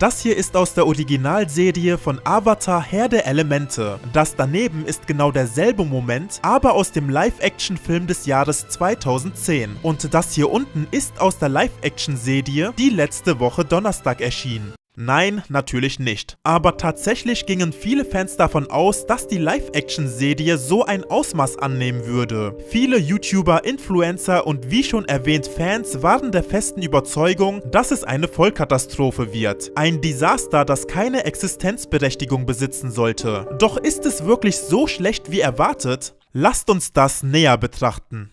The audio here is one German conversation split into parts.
Das hier ist aus der Originalserie von Avatar: Herr der Elemente. Das daneben ist genau derselbe Moment, aber aus dem Live-Action-Film des Jahres 2010. Und das hier unten ist aus der Live-Action-Serie, die letzte Woche Donnerstag erschien. Nein, natürlich nicht. Aber tatsächlich gingen viele Fans davon aus, dass die Live-Action-Serie so ein Ausmaß annehmen würde. Viele YouTuber, Influencer und wie schon erwähnt Fans waren der festen Überzeugung, dass es eine Vollkatastrophe wird. Ein Desaster, das keine Existenzberechtigung besitzen sollte. Doch ist es wirklich so schlecht wie erwartet? Lasst uns das näher betrachten.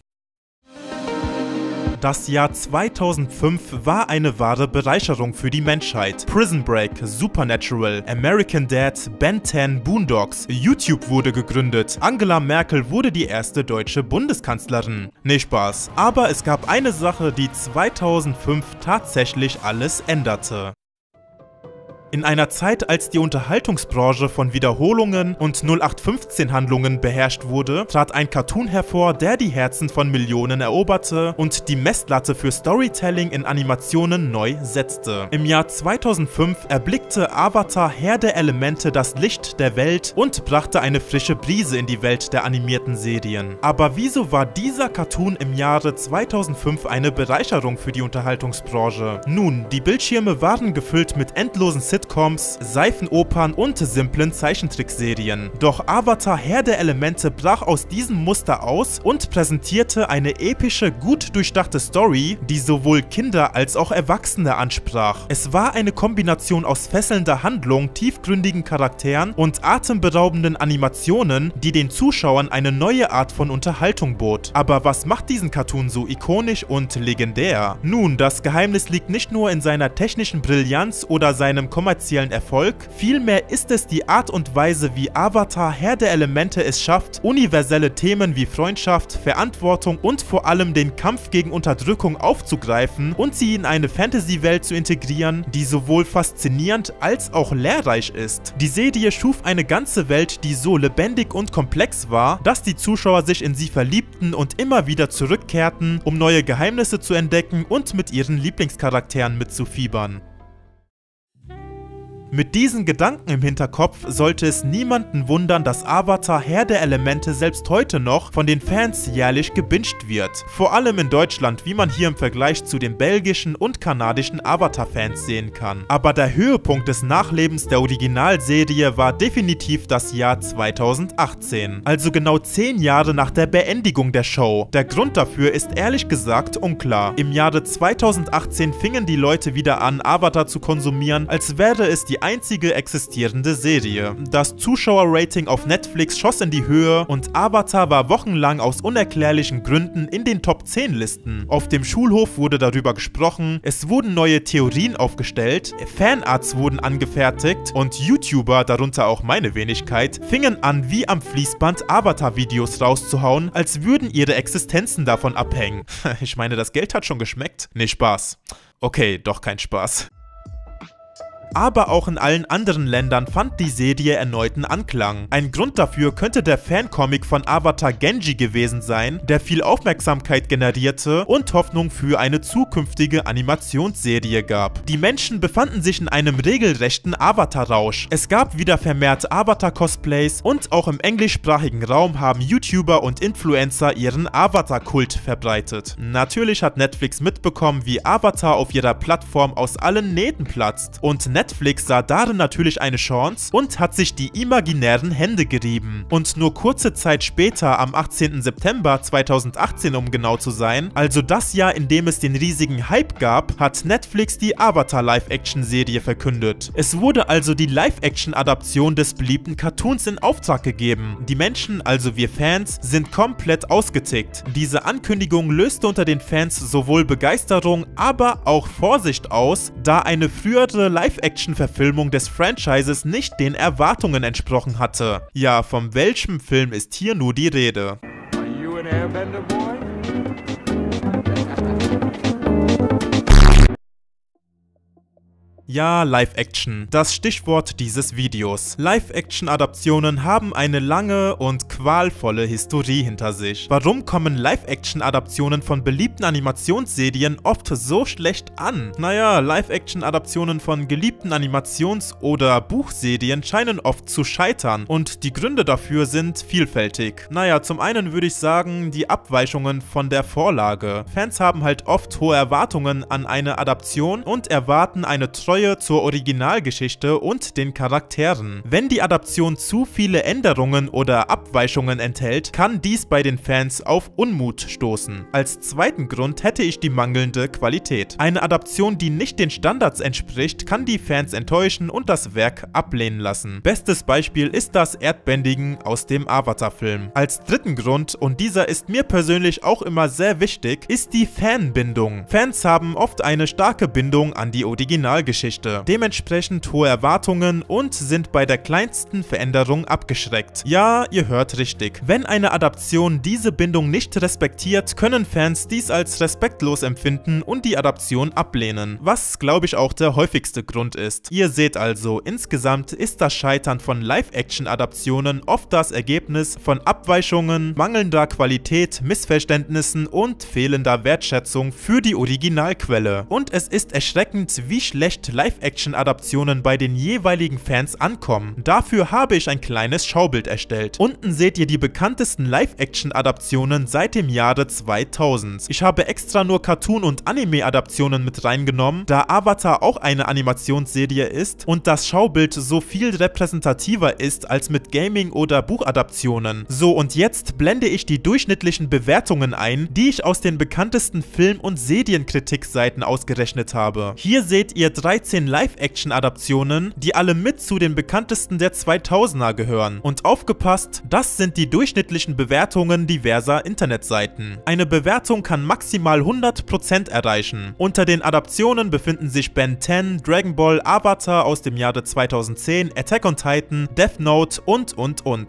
Das Jahr 2005 war eine wahre Bereicherung für die Menschheit. Prison Break, Supernatural, American Dad, Ben 10, Boondocks, YouTube wurde gegründet, Angela Merkel wurde die erste deutsche Bundeskanzlerin. Nee, Spaß. Aber es gab eine Sache, die 2005 tatsächlich alles änderte. In einer Zeit, als die Unterhaltungsbranche von Wiederholungen und 0815-Handlungen beherrscht wurde, trat ein Cartoon hervor, der die Herzen von Millionen eroberte und die Messlatte für Storytelling in Animationen neu setzte. Im Jahr 2005 erblickte Avatar: Herr der Elemente das Licht der Welt und brachte eine frische Brise in die Welt der animierten Serien. Aber wieso war dieser Cartoon im Jahre 2005 eine Bereicherung für die Unterhaltungsbranche? Nun, die Bildschirme waren gefüllt mit endlosen Sitcoms, Seifenopern und simplen Zeichentrickserien. Doch Avatar: Herr der Elemente brach aus diesem Muster aus und präsentierte eine epische, gut durchdachte Story, die sowohl Kinder als auch Erwachsene ansprach. Es war eine Kombination aus fesselnder Handlung, tiefgründigen Charakteren und atemberaubenden Animationen, die den Zuschauern eine neue Art von Unterhaltung bot. Aber was macht diesen Cartoon so ikonisch und legendär? Nun, das Geheimnis liegt nicht nur in seiner technischen Brillanz oder seinem kommerziellen Erfolg, vielmehr ist es die Art und Weise, wie Avatar: Herr der Elemente es schafft, universelle Themen wie Freundschaft, Verantwortung und vor allem den Kampf gegen Unterdrückung aufzugreifen und sie in eine Fantasy-Welt zu integrieren, die sowohl faszinierend als auch lehrreich ist. Die Serie schuf eine ganze Welt, die so lebendig und komplex war, dass die Zuschauer sich in sie verliebten und immer wieder zurückkehrten, um neue Geheimnisse zu entdecken und mit ihren Lieblingscharakteren mitzufiebern. Mit diesen Gedanken im Hinterkopf sollte es niemanden wundern, dass Avatar: Herr der Elemente selbst heute noch von den Fans jährlich gebinged wird. Vor allem in Deutschland, wie man hier im Vergleich zu den belgischen und kanadischen Avatar-Fans sehen kann. Aber der Höhepunkt des Nachlebens der Originalserie war definitiv das Jahr 2018. Also genau 10 Jahre nach der Beendigung der Show. Der Grund dafür ist ehrlich gesagt unklar. Im Jahre 2018 fingen die Leute wieder an, Avatar zu konsumieren, als wäre es die einzige existierende Serie. Das Zuschauerrating auf Netflix schoss in die Höhe und Avatar war wochenlang aus unerklärlichen Gründen in den Top 10 Listen. Auf dem Schulhof wurde darüber gesprochen, es wurden neue Theorien aufgestellt, Fanarts wurden angefertigt und YouTuber, darunter auch meine Wenigkeit, fingen an, wie am Fließband Avatar-Videos rauszuhauen, als würden ihre Existenzen davon abhängen. Ich meine, das Geld hat schon geschmeckt? Nee, Spaß. Okay, doch kein Spaß. Aber auch in allen anderen Ländern fand die Serie erneuten Anklang. Ein Grund dafür könnte der Fancomic von Avatar Genji gewesen sein, der viel Aufmerksamkeit generierte und Hoffnung für eine zukünftige Animationsserie gab. Die Menschen befanden sich in einem regelrechten Avatar-Rausch. Es gab wieder vermehrt Avatar-Cosplays und auch im englischsprachigen Raum haben YouTuber und Influencer ihren Avatar-Kult verbreitet. Natürlich hat Netflix mitbekommen, wie Avatar auf ihrer Plattform aus allen Nähten platzt, und Netflix sah darin natürlich eine Chance und hat sich die imaginären Hände gerieben. Und nur kurze Zeit später, am 18. September 2018 um genau zu sein, also das Jahr, in dem es den riesigen Hype gab, hat Netflix die Avatar Live-Action-Serie verkündet. Es wurde also die Live-Action-Adaption des beliebten Cartoons in Auftrag gegeben. Die Menschen, also wir Fans, sind komplett ausgetickt. Diese Ankündigung löste unter den Fans sowohl Begeisterung, aber auch Vorsicht aus, da eine frühere Live-Action-Verfilmung des Franchises nicht den Erwartungen entsprochen hatte. Ja, von welchem Film ist hier nur die Rede? Are you an Airbender boy? Ja, Live-Action. Das Stichwort dieses Videos. Live-Action-Adaptionen haben eine lange und qualvolle Historie hinter sich. Warum kommen Live-Action-Adaptionen von beliebten Animationsserien oft so schlecht an? Naja, Live-Action-Adaptionen von geliebten Animations- oder Buchserien scheinen oft zu scheitern und die Gründe dafür sind vielfältig. Naja, zum einen würde ich sagen, die Abweichungen von der Vorlage. Fans haben halt oft hohe Erwartungen an eine Adaption und erwarten eine Treue zur Originalgeschichte und den Charakteren. Wenn die Adaption zu viele Änderungen oder Abweichungen enthält, kann dies bei den Fans auf Unmut stoßen. Als zweiten Grund hätte ich die mangelnde Qualität. Eine Adaption, die nicht den Standards entspricht, kann die Fans enttäuschen und das Werk ablehnen lassen. Bestes Beispiel ist das Erdbändigen aus dem Avatar-Film. Als dritten Grund, und dieser ist mir persönlich auch immer sehr wichtig, ist die Fanbindung. Fans haben oft eine starke Bindung an die Originalgeschichte, dementsprechend hohe Erwartungen und sind bei der kleinsten Veränderung abgeschreckt. Ja, ihr hört richtig. Wenn eine Adaption diese Bindung nicht respektiert, können Fans dies als respektlos empfinden und die Adaption ablehnen, was glaube ich auch der häufigste Grund ist. Ihr seht also, insgesamt ist das Scheitern von Live-Action-Adaptionen oft das Ergebnis von Abweichungen, mangelnder Qualität, Missverständnissen und fehlender Wertschätzung für die Originalquelle. Und es ist erschreckend, wie schlecht Live-Action-Adaptionen bei den jeweiligen Fans ankommen. Dafür habe ich ein kleines Schaubild erstellt. Unten seht ihr die bekanntesten Live-Action-Adaptionen seit dem Jahre 2000. Ich habe extra nur Cartoon- und Anime-Adaptionen mit reingenommen, da Avatar auch eine Animationsserie ist und das Schaubild so viel repräsentativer ist als mit Gaming- oder Buchadaptionen. So, und jetzt blende ich die durchschnittlichen Bewertungen ein, die ich aus den bekanntesten Film- und Serienkritikseiten ausgerechnet habe. Hier seht ihr 13 Live-Action-Adaptionen, die alle mit zu den bekanntesten der 2000er gehören. Und aufgepasst, das sind die durchschnittlichen Bewertungen diverser Internetseiten. Eine Bewertung kann maximal 100% erreichen. Unter den Adaptionen befinden sich Ben 10, Dragon Ball, Avatar aus dem Jahre 2010, Attack on Titan, Death Note und.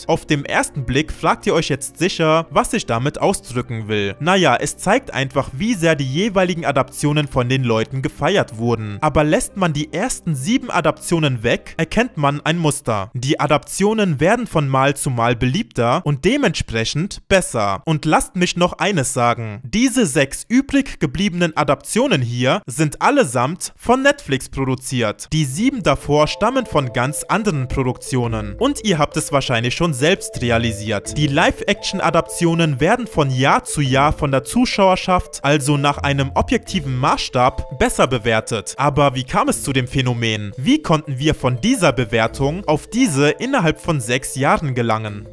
Auf dem ersten Blick fragt ihr euch jetzt sicher, was ich damit ausdrücken will. Naja, es zeigt einfach, wie sehr die jeweiligen Adaptionen von den Leuten gefeiert wurden. Aber lässt man die ersten 7 Adaptionen weg, erkennt man ein Muster. Die Adaptionen werden von Mal zu Mal beliebter und dementsprechend besser. Und lasst mich noch eines sagen. Diese 6 übrig gebliebenen Adaptionen hier sind allesamt von Netflix produziert. Die 7 davor stammen von ganz anderen Produktionen. Und ihr habt es wahrscheinlich schon selbst realisiert. Die Live-Action-Adaptionen werden von Jahr zu Jahr von der Zuschauerschaft, also nach einem objektiven Maßstab, besser bewertet. Aber wie kam es zu dem Phänomen? Wie konnten wir von dieser Bewertung auf diese innerhalb von 6 Jahren gelangen?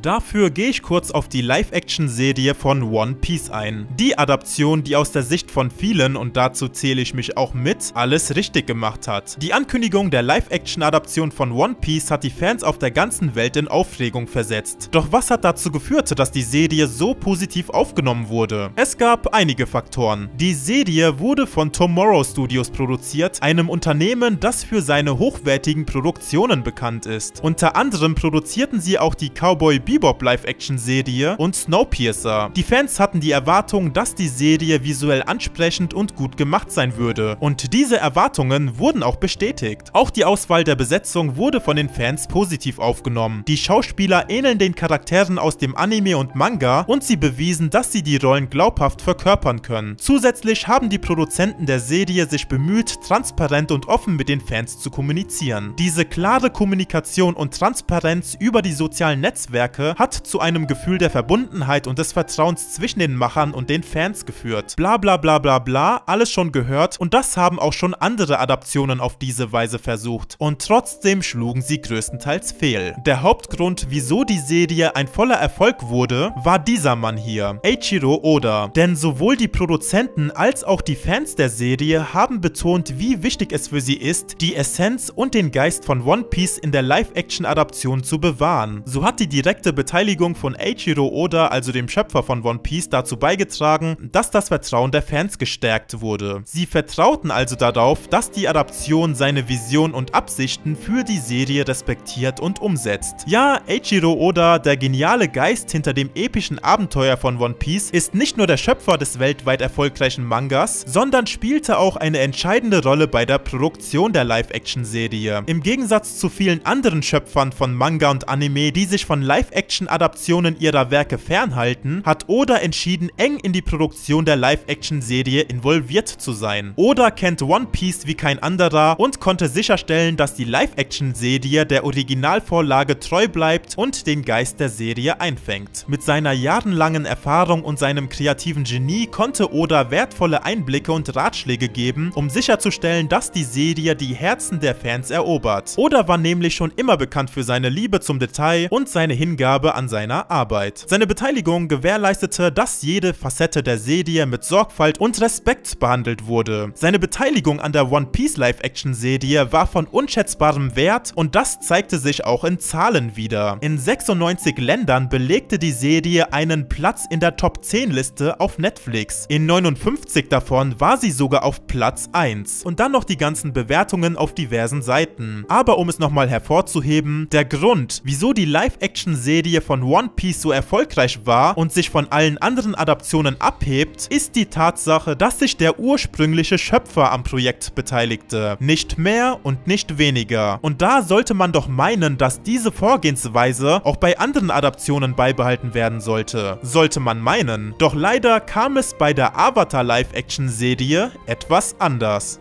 Dafür gehe ich kurz auf die Live-Action-Serie von One Piece ein. Die Adaption, die aus der Sicht von vielen, und dazu zähle ich mich auch mit, alles richtig gemacht hat. Die Ankündigung der Live-Action-Adaption von One Piece hat die Fans auf der ganzen Welt in Aufregung versetzt. Doch was hat dazu geführt, dass die Serie so positiv aufgenommen wurde? Es gab einige Faktoren. Die Serie wurde von Tomorrow Studios produziert, einem Unternehmen, das für seine hochwertigen Produktionen bekannt ist. Unter anderem produzierten sie auch die Cowboy Bebop Live-Action-Serie und Snowpiercer. Die Fans hatten die Erwartung, dass die Serie visuell ansprechend und gut gemacht sein würde. Und diese Erwartungen wurden auch bestätigt. Auch die Auswahl der Besetzung wurde von den Fans positiv aufgenommen. Die Schauspieler ähneln den Charakteren aus dem Anime und Manga und sie bewiesen, dass sie die Rollen glaubhaft verkörpern können. Zusätzlich haben die Produzenten der Serie sich bemüht, transparent und offen mit den Fans zu kommunizieren. Diese klare Kommunikation und Transparenz über die sozialen Netzwerke hat zu einem Gefühl der Verbundenheit und des Vertrauens zwischen den Machern und den Fans geführt. Bla bla bla bla bla, alles schon gehört, und das haben auch schon andere Adaptionen auf diese Weise versucht. Und trotzdem schlugen sie größtenteils fehl. Der Hauptgrund, wieso die Serie ein voller Erfolg wurde, war dieser Mann hier, Eiichiro Oda. Denn sowohl die Produzenten als auch die Fans der Serie haben betont, wie wichtig es für sie ist, die Essenz und den Geist von One Piece in der Live-Action-Adaption zu bewahren. So hat die direkte direkte Beteiligung von Eiichiro Oda, also dem Schöpfer von One Piece, dazu beigetragen, dass das Vertrauen der Fans gestärkt wurde. Sie vertrauten also darauf, dass die Adaption seine Vision und Absichten für die Serie respektiert und umsetzt. Ja, Eiichiro Oda, der geniale Geist hinter dem epischen Abenteuer von One Piece, ist nicht nur der Schöpfer des weltweit erfolgreichen Mangas, sondern spielte auch eine entscheidende Rolle bei der Produktion der Live-Action-Serie. Im Gegensatz zu vielen anderen Schöpfern von Manga und Anime, die sich von Live-Action-Adaptionen ihrer Werke fernhalten, hat Oda entschieden, eng in die Produktion der Live-Action-Serie involviert zu sein. Oda kennt One Piece wie kein anderer und konnte sicherstellen, dass die Live-Action-Serie der Originalvorlage treu bleibt und den Geist der Serie einfängt. Mit seiner jahrelangen Erfahrung und seinem kreativen Genie konnte Oda wertvolle Einblicke und Ratschläge geben, um sicherzustellen, dass die Serie die Herzen der Fans erobert. Oda war nämlich schon immer bekannt für seine Liebe zum Detail und seine Hingabe an seiner Arbeit. Seine Beteiligung gewährleistete, dass jede Facette der Serie mit Sorgfalt und Respekt behandelt wurde. Seine Beteiligung an der One Piece Live-Action-Serie war von unschätzbarem Wert und das zeigte sich auch in Zahlen wieder. In 96 Ländern belegte die Serie einen Platz in der Top-10-Liste auf Netflix. In 59 davon war sie sogar auf Platz 1. Und dann noch die ganzen Bewertungen auf diversen Seiten. Aber um es nochmal hervorzuheben, der Grund, wieso die Live-Action-Serie von One Piece so erfolgreich war und sich von allen anderen Adaptionen abhebt, ist die Tatsache, dass sich der ursprüngliche Schöpfer am Projekt beteiligte. Nicht mehr und nicht weniger. Und da sollte man doch meinen, dass diese Vorgehensweise auch bei anderen Adaptionen beibehalten werden sollte. Sollte man meinen. Doch leider kam es bei der Avatar Live-Action-Serie etwas anders.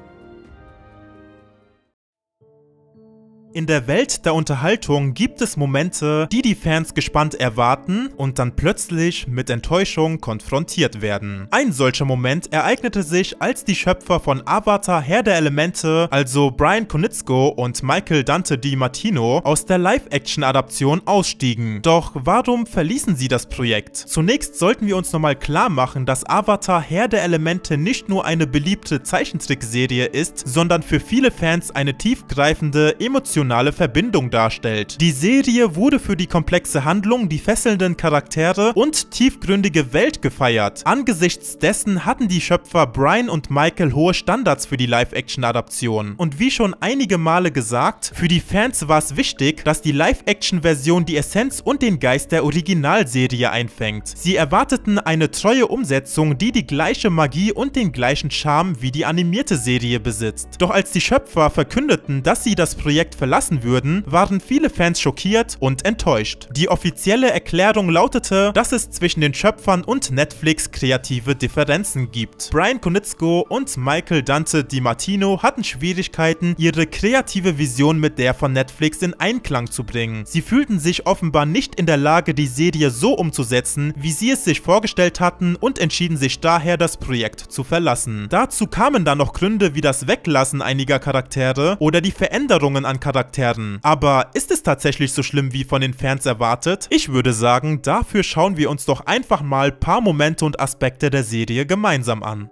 In der Welt der Unterhaltung gibt es Momente, die die Fans gespannt erwarten und dann plötzlich mit Enttäuschung konfrontiert werden. Ein solcher Moment ereignete sich, als die Schöpfer von Avatar: Herr der Elemente, also Bryan Konietzko und Michael Dante DiMartino, aus der Live-Action-Adaption ausstiegen. Doch warum verließen sie das Projekt? Zunächst sollten wir uns nochmal klar machen, dass Avatar: Herr der Elemente nicht nur eine beliebte Zeichentrickserie ist, sondern für viele Fans eine tiefgreifende, emotionale Verbindung darstellt. Die Serie wurde für die komplexe Handlung, die fesselnden Charaktere und tiefgründige Welt gefeiert. Angesichts dessen hatten die Schöpfer Bryan und Michael hohe Standards für die Live-Action-Adaption. Und wie schon einige Male gesagt, für die Fans war es wichtig, dass die Live-Action-Version die Essenz und den Geist der Originalserie einfängt. Sie erwarteten eine treue Umsetzung, die die gleiche Magie und den gleichen Charme wie die animierte Serie besitzt. Doch als die Schöpfer verkündeten, dass sie das Projekt verlassen würden, waren viele Fans schockiert und enttäuscht. Die offizielle Erklärung lautete, dass es zwischen den Schöpfern und Netflix kreative Differenzen gibt. Bryan Konietzko und Michael Dante DiMartino hatten Schwierigkeiten, ihre kreative Vision mit der von Netflix in Einklang zu bringen. Sie fühlten sich offenbar nicht in der Lage, die Serie so umzusetzen, wie sie es sich vorgestellt hatten und entschieden sich daher, das Projekt zu verlassen. Dazu kamen dann noch Gründe wie das Weglassen einiger Charaktere oder die Veränderungen an Charakteren. Aber ist es tatsächlich so schlimm wie von den Fans erwartet? Ich würde sagen, dafür schauen wir uns doch einfach mal ein paar Momente und Aspekte der Serie gemeinsam an.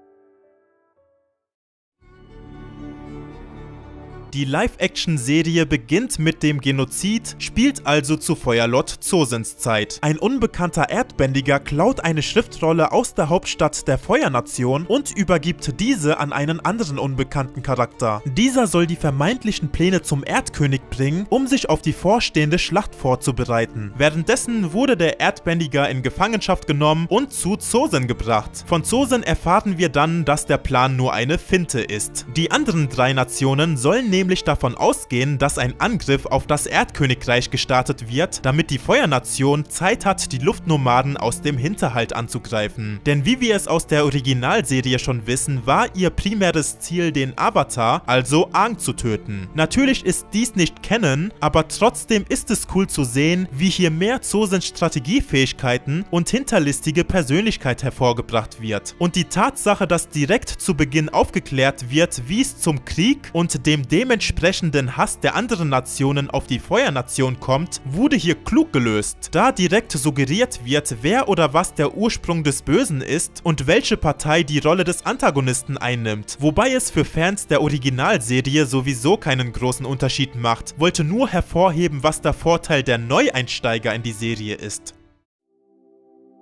Die Live-Action-Serie beginnt mit dem Genozid, spielt also zu Feuerlord Zosens Zeit. Ein unbekannter Erdbändiger klaut eine Schriftrolle aus der Hauptstadt der Feuernation und übergibt diese an einen anderen unbekannten Charakter. Dieser soll die vermeintlichen Pläne zum Erdkönig bringen, um sich auf die vorstehende Schlacht vorzubereiten. Währenddessen wurde der Erdbändiger in Gefangenschaft genommen und zu Zosen gebracht. Von Zosen erfahren wir dann, dass der Plan nur eine Finte ist. Die anderen drei Nationen sollen nämlich davon ausgehen, dass ein Angriff auf das Erdkönigreich gestartet wird, damit die Feuernation Zeit hat, die Luftnomaden aus dem Hinterhalt anzugreifen. Denn wie wir es aus der Originalserie schon wissen, war ihr primäres Ziel, den Avatar, also Aang, zu töten. Natürlich ist dies nicht Canon, aber trotzdem ist es cool zu sehen, wie hier mehr Zosens Strategiefähigkeiten und hinterlistige Persönlichkeit hervorgebracht wird. Und die Tatsache, dass direkt zu Beginn aufgeklärt wird, wie es zum Krieg und dem dementsprechenden Hass der anderen Nationen auf die Feuernation kommt, wurde hier klug gelöst, da direkt suggeriert wird, wer oder was der Ursprung des Bösen ist und welche Partei die Rolle des Antagonisten einnimmt, wobei es für Fans der Originalserie sowieso keinen großen Unterschied macht, wollte nur hervorheben, was der Vorteil der Neueinsteiger in die Serie ist.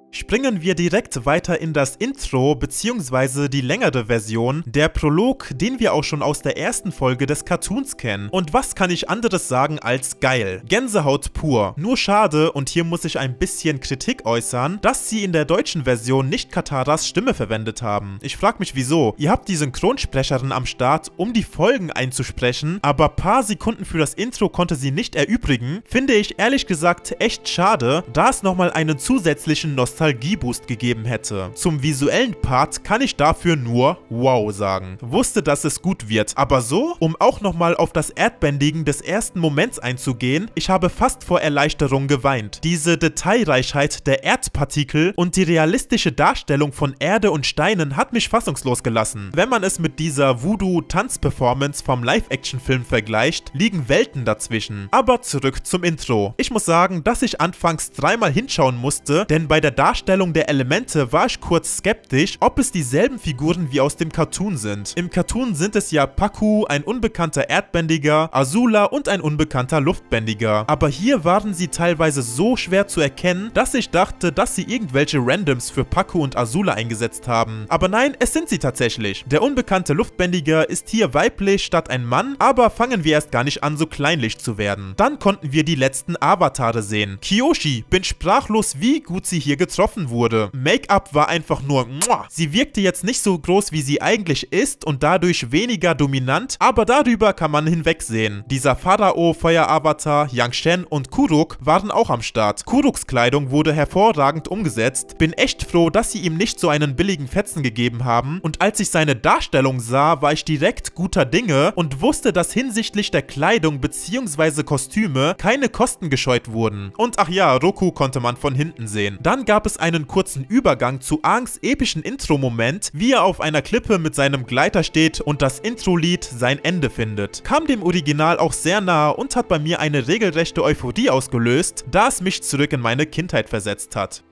Springen wir direkt weiter in das Intro bzw. die längere Version, der Prolog, den wir auch schon aus der ersten Folge des Cartoons kennen. Und was kann ich anderes sagen als geil? Gänsehaut pur. Nur schade, und hier muss ich ein bisschen Kritik äußern, dass sie in der deutschen Version nicht Kataras Stimme verwendet haben. Ich frag mich wieso. Ihr habt die Synchronsprecherin am Start, um die Folgen einzusprechen, aber paar Sekunden für das Intro konnte sie nicht erübrigen. Finde ich ehrlich gesagt echt schade, da es nochmal einen zusätzlichen Nostalgie-Boost gegeben hätte. Zum visuellen Part kann ich dafür nur wow sagen. Wusste, dass es gut wird, aber so, um auch nochmal auf das Erdbändigen des ersten Moments einzugehen, ich habe fast vor Erleichterung geweint. Diese Detailreichheit der Erdpartikel und die realistische Darstellung von Erde und Steinen hat mich fassungslos gelassen. Wenn man es mit dieser Voodoo-Tanz-Performance vom Live-Action-Film vergleicht, liegen Welten dazwischen. Aber zurück zum Intro. Ich muss sagen, dass ich anfangs dreimal hinschauen musste, denn bei der Darstellung der Elemente war ich kurz skeptisch, ob es dieselben Figuren wie aus dem Cartoon sind. Im Cartoon sind es ja Paku, ein unbekannter Erdbändiger, Azula und ein unbekannter Luftbändiger. Aber hier waren sie teilweise so schwer zu erkennen, dass ich dachte, dass sie irgendwelche Randoms für Paku und Azula eingesetzt haben. Aber nein, es sind sie tatsächlich. Der unbekannte Luftbändiger ist hier weiblich statt ein Mann, aber fangen wir erst gar nicht an, so kleinlich zu werden. Dann konnten wir die letzten Avatare sehen. Kyoshi, bin sprachlos, wie gut sie hier getroffen wurde. Make-up war einfach nur muah. Sie wirkte jetzt nicht so groß, wie sie eigentlich ist und dadurch weniger dominant, aber darüber kann man hinwegsehen. Dieser Pharao, Feueravatar, Yangchen und Kuruk waren auch am Start. Kuruks Kleidung wurde hervorragend umgesetzt. Bin echt froh, dass sie ihm nicht so einen billigen Fetzen gegeben haben, und als ich seine Darstellung sah, war ich direkt guter Dinge und wusste, dass hinsichtlich der Kleidung bzw. Kostüme keine Kosten gescheut wurden. Und ach ja, Roku konnte man von hinten sehen. Dann gab es einen kurzen Übergang zu Aangs epischen Intro-Moment, wie er auf einer Klippe mit seinem Gleiter steht und das Intro-Lied sein Ende findet. Kam dem Original auch sehr nahe und hat bei mir eine regelrechte Euphorie ausgelöst, da es mich zurück in meine Kindheit versetzt hat.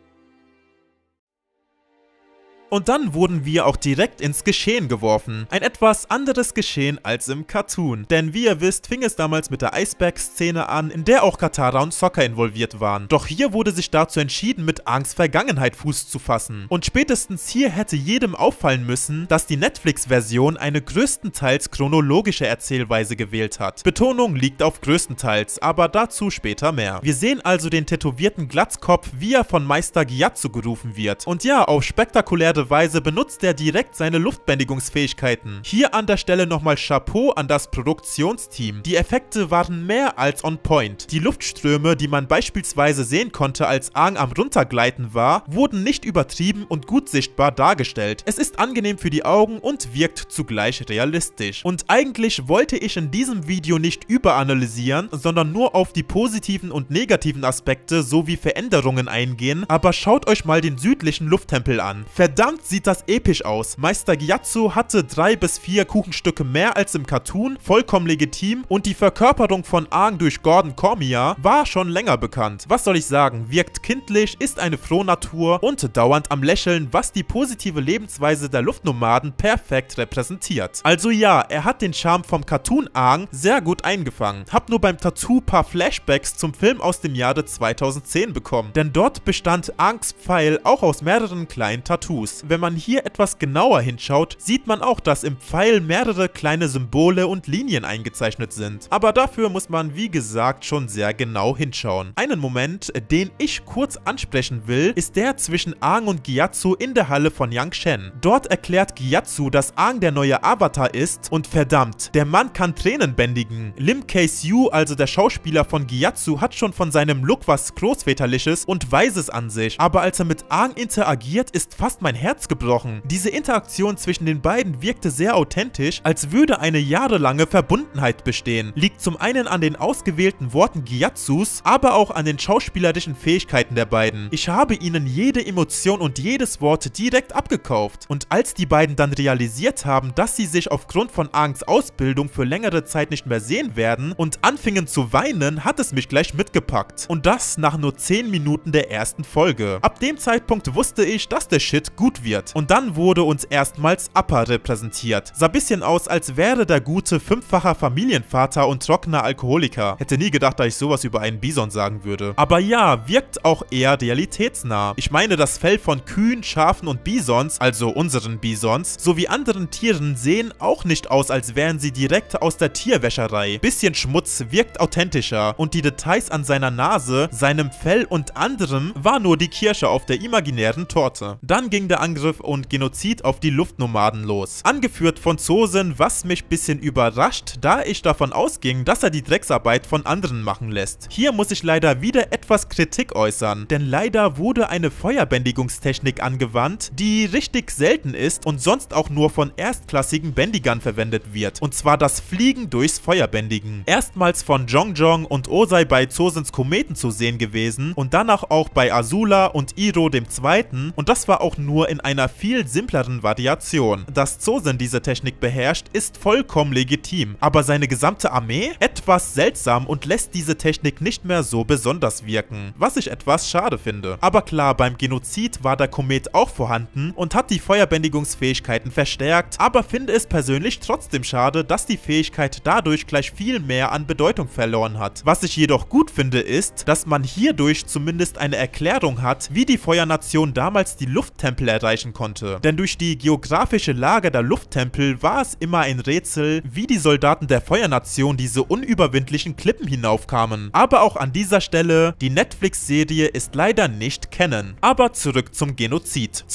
Und dann wurden wir auch direkt ins Geschehen geworfen. Ein etwas anderes Geschehen als im Cartoon. Denn wie ihr wisst, fing es damals mit der Eisberg-Szene an, in der auch Katara und Sokka involviert waren. Doch hier wurde sich dazu entschieden, mit Aangs Vergangenheit Fuß zu fassen. Und spätestens hier hätte jedem auffallen müssen, dass die Netflix-Version eine größtenteils chronologische Erzählweise gewählt hat. Betonung liegt auf größtenteils, aber dazu später mehr. Wir sehen also den tätowierten Glatzkopf, wie er von Meister Gyatso gerufen wird. Und ja, auf spektakulär Weise benutzt er direkt seine Luftbändigungsfähigkeiten. Hier an der Stelle nochmal Chapeau an das Produktionsteam. Die Effekte waren mehr als on point. Die Luftströme, die man beispielsweise sehen konnte, als Aang am Runtergleiten war, wurden nicht übertrieben und gut sichtbar dargestellt. Es ist angenehm für die Augen und wirkt zugleich realistisch. Und eigentlich wollte ich in diesem Video nicht überanalysieren, sondern nur auf die positiven und negativen Aspekte sowie Veränderungen eingehen, aber schaut euch mal den südlichen Lufttempel an. Verdammt sieht das episch aus. Meister Gyatso hatte 3 bis 4 Kuchenstücke mehr als im Cartoon, vollkommen legitim, und die Verkörperung von Aang durch Gordon Cormier war schon länger bekannt. Was soll ich sagen, wirkt kindlich, ist eine Frohnatur und dauernd am Lächeln, was die positive Lebensweise der Luftnomaden perfekt repräsentiert. Also ja, er hat den Charme vom Cartoon Aang sehr gut eingefangen. Hab nur beim Tattoo paar Flashbacks zum Film aus dem Jahre 2010 bekommen, denn dort bestand Aangs Pfeil auch aus mehreren kleinen Tattoos. Wenn man hier etwas genauer hinschaut, sieht man auch, dass im Pfeil mehrere kleine Symbole und Linien eingezeichnet sind. Aber dafür muss man, wie gesagt, schon sehr genau hinschauen. Einen Moment, den ich kurz ansprechen will, ist der zwischen Aang und Gyatso in der Halle von Yangchen. Dort erklärt Gyatso, dass Aang der neue Avatar ist, und verdammt, der Mann kann Tränen bändigen. Lim Kay-Siu, also der Schauspieler von Gyatso, hat schon von seinem Look was Großväterliches und Weises an sich. Aber als er mit Aang interagiert, ist fast mein Herz Herz gebrochen. Diese Interaktion zwischen den beiden wirkte sehr authentisch, als würde eine jahrelange Verbundenheit bestehen. Liegt zum einen an den ausgewählten Worten Gyatsos, aber auch an den schauspielerischen Fähigkeiten der beiden. Ich habe ihnen jede Emotion und jedes Wort direkt abgekauft. Und als die beiden dann realisiert haben, dass sie sich aufgrund von Aangs Ausbildung für längere Zeit nicht mehr sehen werden und anfingen zu weinen, hat es mich gleich mitgepackt. Und das nach nur 10 Minuten der ersten Folge. Ab dem Zeitpunkt wusste ich, dass der Shit gut wird. Und dann wurde uns erstmals Appa repräsentiert. Sah bisschen aus, als wäre der Gute fünffacher Familienvater und trockener Alkoholiker. Hätte nie gedacht, dass ich sowas über einen Bison sagen würde. Aber ja, wirkt auch eher realitätsnah. Ich meine, das Fell von Kühen, Schafen und Bisons, also unseren Bisons, sowie anderen Tieren sehen auch nicht aus, als wären sie direkt aus der Tierwäscherei. Bisschen Schmutz wirkt authentischer und die Details an seiner Nase, seinem Fell und anderem war nur die Kirsche auf der imaginären Torte. Dann ging der Angriff und Genozid auf die Luftnomaden los. Angeführt von Zosen, was mich bisschen überrascht, da ich davon ausging, dass er die Drecksarbeit von anderen machen lässt. Hier muss ich leider wieder etwas Kritik äußern, denn leider wurde eine Feuerbändigungstechnik angewandt, die richtig selten ist und sonst auch nur von erstklassigen Bändigern verwendet wird. Und zwar das Fliegen durchs Feuerbändigen. Erstmals von Jongjong und Ozai bei Zosens Kometen zu sehen gewesen und danach auch bei Azula und Iroh dem Zweiten, und das war auch nur in einer viel simpleren Variation. Dass Zosen diese Technik beherrscht, ist vollkommen legitim, aber seine gesamte Armee? Etwas seltsam und lässt diese Technik nicht mehr so besonders wirken, was ich etwas schade finde. Aber klar, beim Genozid war der Komet auch vorhanden und hat die Feuerbändigungsfähigkeiten verstärkt, aber finde es persönlich trotzdem schade, dass die Fähigkeit dadurch gleich viel mehr an Bedeutung verloren hat. Was ich jedoch gut finde ist, dass man hierdurch zumindest eine Erklärung hat, wie die Feuernation damals die Lufttempel erreichen konnte. Denn durch die geografische Lage der Lufttempel war es immer ein Rätsel, wie die Soldaten der Feuernation diese unüberwindlichen Klippen hinaufkamen. Aber auch an dieser Stelle, die Netflix-Serie ist leider nicht canon. Aber zurück zum Genozid.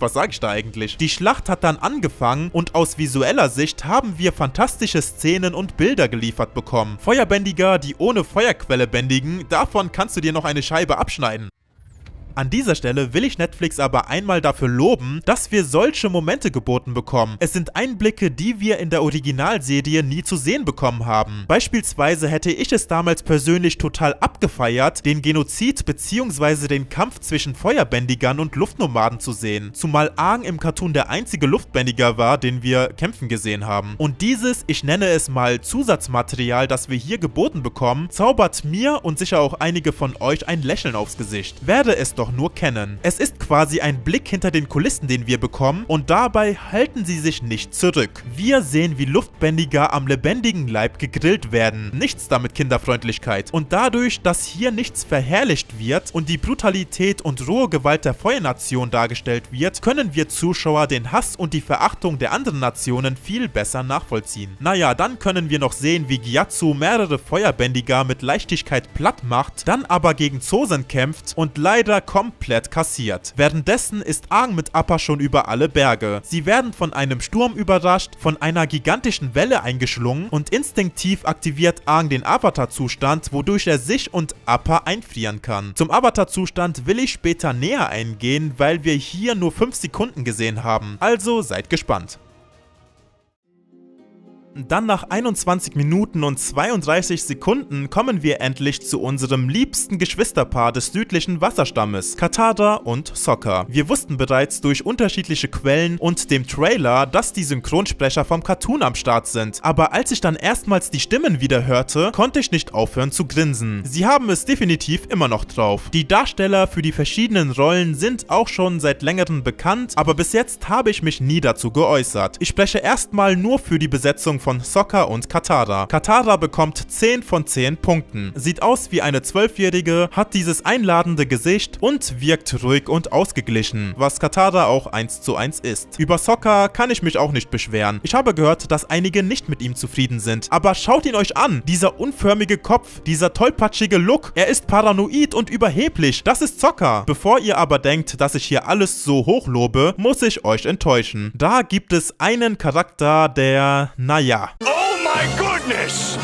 Was sage ich da eigentlich? Die Schlacht hat dann angefangen und aus visueller Sicht haben wir fantastische Szenen und Bilder geliefert bekommen. Feuerbändiger, die ohne Feuerquelle bändigen, davon kannst du dir noch eine Scheibe abschneiden. An dieser Stelle will ich Netflix aber einmal dafür loben, dass wir solche Momente geboten bekommen. Es sind Einblicke, die wir in der Originalserie nie zu sehen bekommen haben. Beispielsweise hätte ich es damals persönlich total abgefeiert, den Genozid bzw. den Kampf zwischen Feuerbändigern und Luftnomaden zu sehen. Zumal Aang im Cartoon der einzige Luftbändiger war, den wir kämpfen gesehen haben. Und dieses, ich nenne es mal Zusatzmaterial, das wir hier geboten bekommen, zaubert mir und sicher auch einige von euch ein Lächeln aufs Gesicht. Werde es doch nur kennen. Es ist quasi ein Blick hinter den Kulissen, den wir bekommen, und dabei halten sie sich nicht zurück. Wir sehen, wie Luftbändiger am lebendigen Leib gegrillt werden. Nichts damit Kinderfreundlichkeit. Und dadurch, dass hier nichts verherrlicht wird und die Brutalität und rohe Gewalt der Feuernation dargestellt wird, können wir Zuschauer den Hass und die Verachtung der anderen Nationen viel besser nachvollziehen. Naja, dann können wir noch sehen, wie Gyatso mehrere Feuerbändiger mit Leichtigkeit platt macht, dann aber gegen Zosen kämpft und leider komplett kassiert. Währenddessen ist Aang mit Appa schon über alle Berge. Sie werden von einem Sturm überrascht, von einer gigantischen Welle eingeschlungen und instinktiv aktiviert Aang den Avatar-Zustand, wodurch er sich und Appa einfrieren kann. Zum Avatar-Zustand will ich später näher eingehen, weil wir hier nur 5 Sekunden gesehen haben. Also seid gespannt. Dann nach 21 Minuten und 32 Sekunden kommen wir endlich zu unserem liebsten Geschwisterpaar des südlichen Wasserstammes, Katara und Sokka. Wir wussten bereits durch unterschiedliche Quellen und dem Trailer, dass die Synchronsprecher vom Cartoon am Start sind, aber als ich dann erstmals die Stimmen wieder hörte, konnte ich nicht aufhören zu grinsen. Sie haben es definitiv immer noch drauf. Die Darsteller für die verschiedenen Rollen sind auch schon seit längerem bekannt, aber bis jetzt habe ich mich nie dazu geäußert. Ich spreche erstmal nur für die Besetzung von Sokka und Katara. Katara bekommt 10 von 10 Punkten. Sieht aus wie eine 12-Jährige, hat dieses einladende Gesicht und wirkt ruhig und ausgeglichen, was Katara auch 1:1 ist. Über Sokka kann ich mich auch nicht beschweren. Ich habe gehört, dass einige nicht mit ihm zufrieden sind. Aber schaut ihn euch an! Dieser unförmige Kopf, dieser tollpatschige Look, er ist paranoid und überheblich. Das ist Sokka. Bevor ihr aber denkt, dass ich hier alles so hochlobe, muss ich euch enttäuschen. Da gibt es einen Charakter, der, naja. Oh my goodness!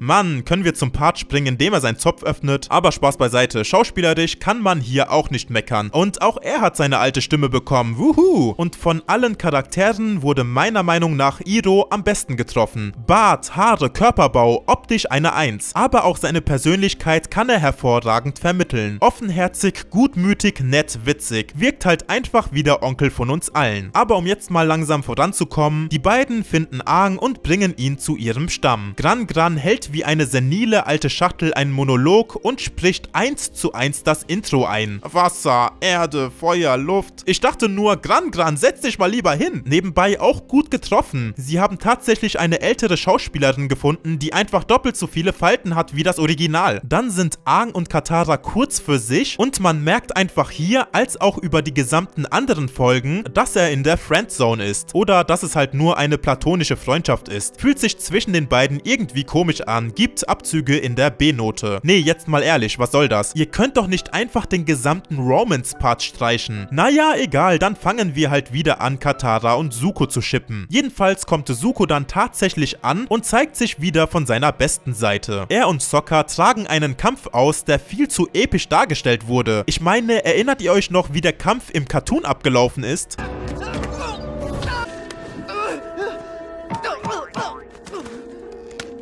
Mann, können wir zum Part springen, indem er seinen Zopf öffnet? Aber Spaß beiseite, schauspielerisch kann man hier auch nicht meckern. Und auch er hat seine alte Stimme bekommen, wuhu! Und von allen Charakteren wurde meiner Meinung nach Iroh am besten getroffen. Bart, Haare, Körperbau, optisch eine Eins. Aber auch seine Persönlichkeit kann er hervorragend vermitteln. Offenherzig, gutmütig, nett, witzig. Wirkt halt einfach wie der Onkel von uns allen. Aber um jetzt mal langsam voranzukommen, die beiden finden Aang und bringen ihn zu ihrem Stamm. Gran Gran hält wie eine senile alte Schachtel einen Monolog und spricht 1:1 das Intro ein. Wasser, Erde, Feuer, Luft. Ich dachte nur, Gran Gran, setz dich mal lieber hin. Nebenbei auch gut getroffen. Sie haben tatsächlich eine ältere Schauspielerin gefunden, die einfach doppelt so viele Falten hat wie das Original. Dann sind Aang und Katara kurz für sich und man merkt einfach hier, als auch über die gesamten anderen Folgen, dass er in der Friendzone ist. Oder dass es halt nur eine platonische Freundschaft ist. Fühlt sich zwischen den beiden irgendwie komisch an. Gibt Abzüge in der B-Note. Nee, jetzt mal ehrlich, was soll das? Ihr könnt doch nicht einfach den gesamten Romance-Part streichen. Naja, egal, dann fangen wir halt wieder an, Katara und Zuko zu shippen. Jedenfalls kommt Zuko dann tatsächlich an und zeigt sich wieder von seiner besten Seite. Er und Sokka tragen einen Kampf aus, der viel zu episch dargestellt wurde. Ich meine, erinnert ihr euch noch, wie der Kampf im Cartoon abgelaufen ist?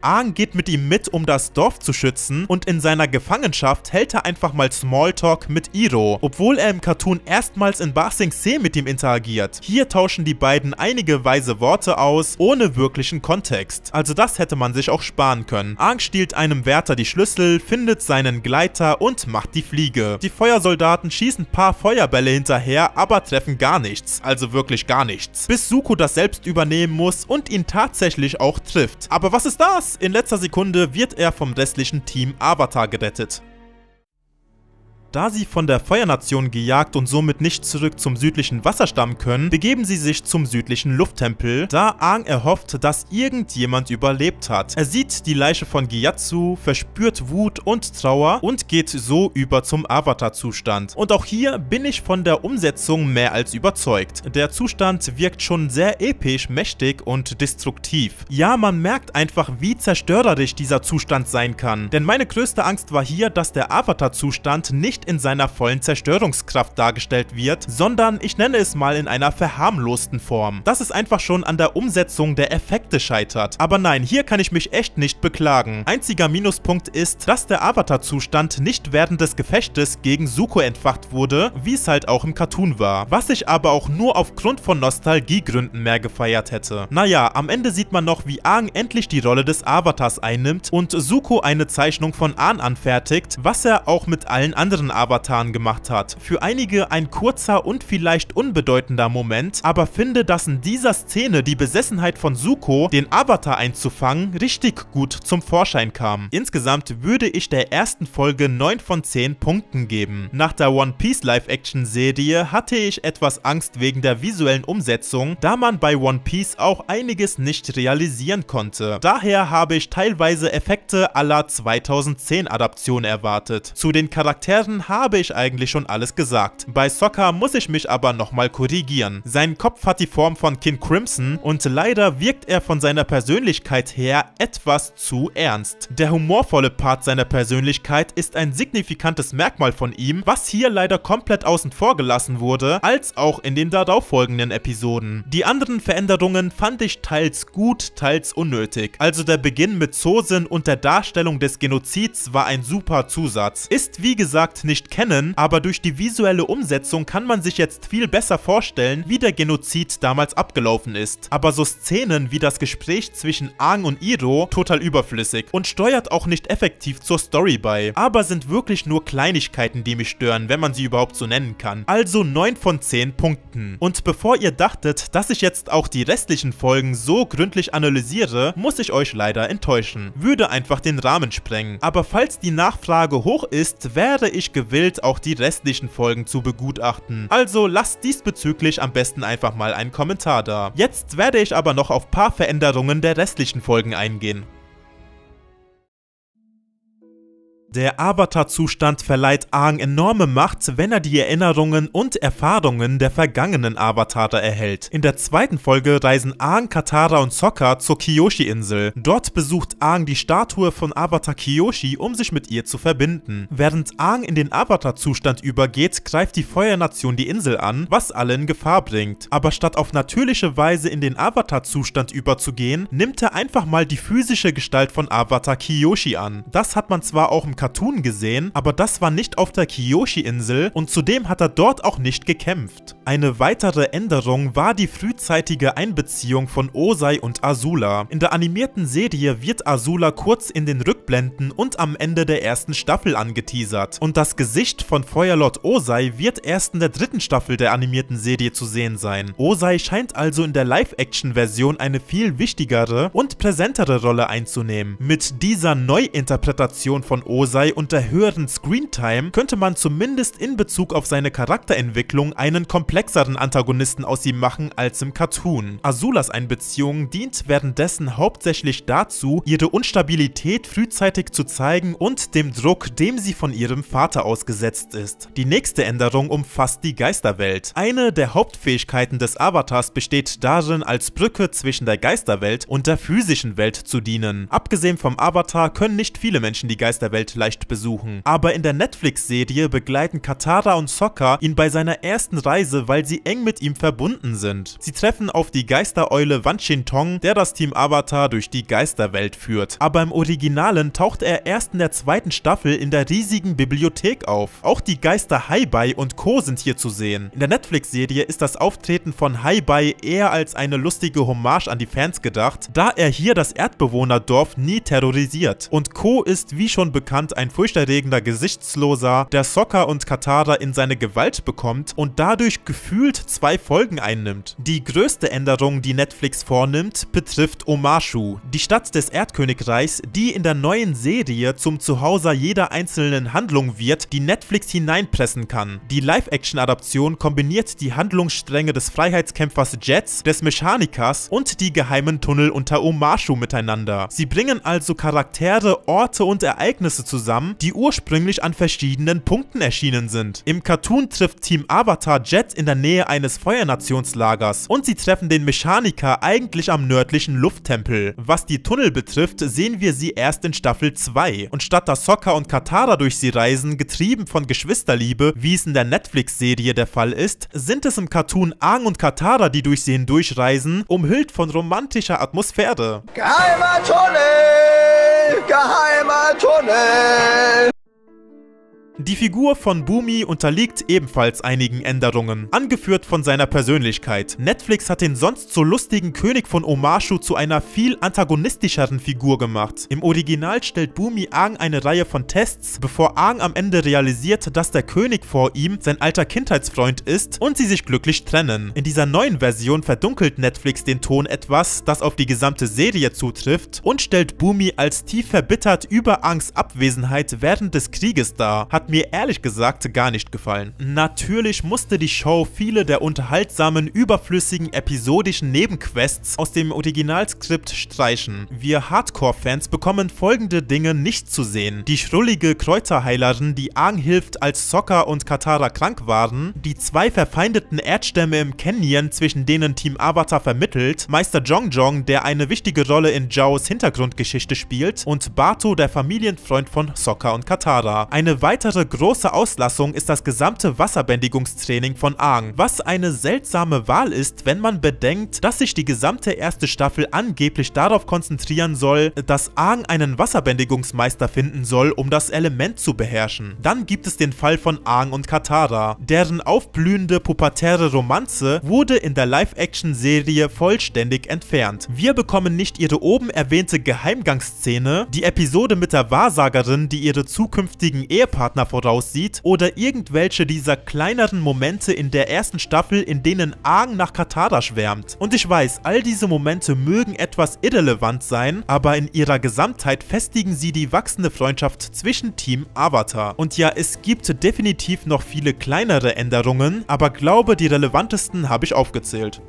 Aang geht mit ihm mit, um das Dorf zu schützen und in seiner Gefangenschaft hält er einfach mal Smalltalk mit Iroh, obwohl er im Cartoon erstmals in Ba Sing Se mit ihm interagiert. Hier tauschen die beiden einige weise Worte aus, ohne wirklichen Kontext. Also das hätte man sich auch sparen können. Aang stiehlt einem Wärter die Schlüssel, findet seinen Gleiter und macht die Fliege. Die Feuersoldaten schießen ein paar Feuerbälle hinterher, aber treffen gar nichts, also wirklich gar nichts. Bis Zuko das selbst übernehmen muss und ihn tatsächlich auch trifft. Aber was ist das? In letzter Sekunde wird er vom restlichen Team Avatar gerettet. Da sie von der Feuernation gejagt und somit nicht zurück zum südlichen Wasserstamm können, begeben sie sich zum südlichen Lufttempel, da Aang erhofft, dass irgendjemand überlebt hat. Er sieht die Leiche von Gyatso, verspürt Wut und Trauer und geht so über zum Avatar-Zustand. Und auch hier bin ich von der Umsetzung mehr als überzeugt. Der Zustand wirkt schon sehr episch, mächtig und destruktiv. Ja, man merkt einfach, wie zerstörerisch dieser Zustand sein kann. Denn meine größte Angst war hier, dass der Avatar-Zustand nicht in seiner vollen Zerstörungskraft dargestellt wird, sondern ich nenne es mal in einer verharmlosten Form. Das ist einfach schon an der Umsetzung der Effekte scheitert. Aber nein, hier kann ich mich echt nicht beklagen. Einziger Minuspunkt ist, dass der Avatar-Zustand nicht während des Gefechtes gegen Zuko entfacht wurde, wie es halt auch im Cartoon war. Was ich aber auch nur aufgrund von Nostalgiegründen mehr gefeiert hätte. Naja, am Ende sieht man noch, wie Aang endlich die Rolle des Avatars einnimmt und Zuko eine Zeichnung von Aang anfertigt, was er auch mit allen anderen Avataren gemacht hat. Für einige ein kurzer und vielleicht unbedeutender Moment, aber finde, dass in dieser Szene die Besessenheit von Zuko, den Avatar einzufangen, richtig gut zum Vorschein kam. Insgesamt würde ich der ersten Folge 9 von 10 Punkten geben. Nach der One Piece Live-Action-Serie hatte ich etwas Angst wegen der visuellen Umsetzung, da man bei One Piece auch einiges nicht realisieren konnte. Daher habe ich teilweise Effekte à la 2010 Adaption erwartet. Zu den Charakteren habe ich eigentlich schon alles gesagt. Bei Sokka muss ich mich aber nochmal korrigieren. Sein Kopf hat die Form von King Crimson und leider wirkt er von seiner Persönlichkeit her etwas zu ernst. Der humorvolle Part seiner Persönlichkeit ist ein signifikantes Merkmal von ihm, was hier leider komplett außen vor gelassen wurde, als auch in den darauffolgenden Episoden. Die anderen Veränderungen fand ich teils gut, teils unnötig. Also der Beginn mit Zosen und der Darstellung des Genozids war ein super Zusatz. Ist wie gesagt nicht kennen, aber durch die visuelle Umsetzung kann man sich jetzt viel besser vorstellen, wie der Genozid damals abgelaufen ist. Aber so Szenen wie das Gespräch zwischen Aang und Iroh total überflüssig und steuert auch nicht effektiv zur Story bei. Aber sind wirklich nur Kleinigkeiten, die mich stören, wenn man sie überhaupt so nennen kann. Also 9 von 10 Punkten. Und bevor ihr dachtet, dass ich jetzt auch die restlichen Folgen so gründlich analysiere, muss ich euch leider enttäuschen. Würde einfach den Rahmen sprengen. Aber falls die Nachfrage hoch ist, wäre ich gewillt, auch die restlichen Folgen zu begutachten. Also lasst diesbezüglich am besten einfach mal einen Kommentar da. Jetzt werde ich aber noch auf paar Veränderungen der restlichen Folgen eingehen. Der Avatar-Zustand verleiht Aang enorme Macht, wenn er die Erinnerungen und Erfahrungen der vergangenen Avatare erhält. In der zweiten Folge reisen Aang, Katara und Sokka zur Kyoshi-Insel. Dort besucht Aang die Statue von Avatar Kyoshi, um sich mit ihr zu verbinden. Während Aang in den Avatar-Zustand übergeht, greift die Feuernation die Insel an, was alle in Gefahr bringt. Aber statt auf natürliche Weise in den Avatar-Zustand überzugehen, nimmt er einfach mal die physische Gestalt von Avatar Kyoshi an. Das hat man zwar auch im Cartoon gesehen, aber das war nicht auf der Kyoshi-Insel und zudem hat er dort auch nicht gekämpft. Eine weitere Änderung war die frühzeitige Einbeziehung von Ozai und Azula. In der animierten Serie wird Azula kurz in den Rückblenden und am Ende der ersten Staffel angeteasert und das Gesicht von Feuerlord Ozai wird erst in der dritten Staffel der animierten Serie zu sehen sein. Ozai scheint also in der Live-Action-Version eine viel wichtigere und präsentere Rolle einzunehmen. Mit dieser Neuinterpretation von Ozai und der höheren Screentime könnte man zumindest in Bezug auf seine Charakterentwicklung einen komplexeren Antagonisten aus ihm machen als im Cartoon. Azulas Einbeziehung dient währenddessen hauptsächlich dazu, ihre Unstabilität frühzeitig zu zeigen und dem Druck, dem sie von ihrem Vater ausgesetzt ist. Die nächste Änderung umfasst die Geisterwelt. Eine der Hauptfähigkeiten des Avatars besteht darin, als Brücke zwischen der Geisterwelt und der physischen Welt zu dienen. Abgesehen vom Avatar können nicht viele Menschen die Geisterwelt leicht besuchen. Aber in der Netflix-Serie begleiten Katara und Sokka ihn bei seiner ersten Reise, weil sie eng mit ihm verbunden sind. Sie treffen auf die Geistereule Wanchintong, der das Team Avatar durch die Geisterwelt führt. Aber im Originalen taucht er erst in der zweiten Staffel in der riesigen Bibliothek auf. Auch die Geister Hai-Bai und Ko sind hier zu sehen. In der Netflix-Serie ist das Auftreten von Hai-Bai eher als eine lustige Hommage an die Fans gedacht, da er hier das Erdbewohnerdorf nie terrorisiert. Und Ko ist, wie schon bekannt, ein furchterregender Gesichtsloser, der Sokka und Katara in seine Gewalt bekommt und dadurch gefühlt 2 Folgen einnimmt. Die größte Änderung, die Netflix vornimmt, betrifft Omashu, die Stadt des Erdkönigreichs, die in der neuen Serie zum Zuhause jeder einzelnen Handlung wird, die Netflix hineinpressen kann. Die Live-Action-Adaption kombiniert die Handlungsstränge des Freiheitskämpfers Jets, des Mechanikers und die geheimen Tunnel unter Omashu miteinander. Sie bringen also Charaktere, Orte und Ereignisse zusammen, die ursprünglich an verschiedenen Punkten erschienen sind. Im Cartoon trifft Team Avatar Jet in der Nähe eines Feuernationslagers und sie treffen den Mechaniker eigentlich am nördlichen Lufttempel. Was die Tunnel betrifft, sehen wir sie erst in Staffel 2 und statt dass Sokka und Katara durch sie reisen, getrieben von Geschwisterliebe, wie es in der Netflix-Serie der Fall ist, sind es im Cartoon Aang und Katara, die durch sie hindurchreisen, umhüllt von romantischer Atmosphäre. Geheimer Tunnel! Geheimer Tunnel! Die Figur von Bumi unterliegt ebenfalls einigen Änderungen, angeführt von seiner Persönlichkeit. Netflix hat den sonst so lustigen König von Omashu zu einer viel antagonistischeren Figur gemacht. Im Original stellt Bumi Aang eine Reihe von Tests, bevor Aang am Ende realisiert, dass der König vor ihm sein alter Kindheitsfreund ist und sie sich glücklich trennen. In dieser neuen Version verdunkelt Netflix den Ton etwas, das auf die gesamte Serie zutrifft und stellt Bumi als tief verbittert über Aangs Abwesenheit während des Krieges dar. Hat mir ehrlich gesagt gar nicht gefallen. Natürlich musste die Show viele der unterhaltsamen, überflüssigen, episodischen Nebenquests aus dem Originalskript streichen. Wir Hardcore-Fans bekommen folgende Dinge nicht zu sehen. Die schrullige Kräuterheilerin, die Aang hilft, als Sokka und Katara krank waren, die 2 verfeindeten Erdstämme im Canyon, zwischen denen Team Avatar vermittelt, Meister Jongjong, der eine wichtige Rolle in Jaos Hintergrundgeschichte spielt und Bato, der Familienfreund von Sokka und Katara. Eine weitere große Auslassung ist das gesamte Wasserbändigungstraining von Aang, was eine seltsame Wahl ist, wenn man bedenkt, dass sich die gesamte erste Staffel angeblich darauf konzentrieren soll, dass Aang einen Wasserbändigungsmeister finden soll, um das Element zu beherrschen. Dann gibt es den Fall von Aang und Katara. Deren aufblühende pubertäre Romanze wurde in der Live-Action-Serie vollständig entfernt. Wir bekommen nicht ihre oben erwähnte Geheimgangsszene, die Episode mit der Wahrsagerin, die ihre zukünftigen Ehepartner voraussieht, oder irgendwelche dieser kleineren Momente in der ersten Staffel, in denen Aang nach Katara schwärmt. Und ich weiß, all diese Momente mögen etwas irrelevant sein, aber in ihrer Gesamtheit festigen sie die wachsende Freundschaft zwischen Team Avatar. Und ja, es gibt definitiv noch viele kleinere Änderungen, aber glaube, die relevantesten habe ich aufgezählt.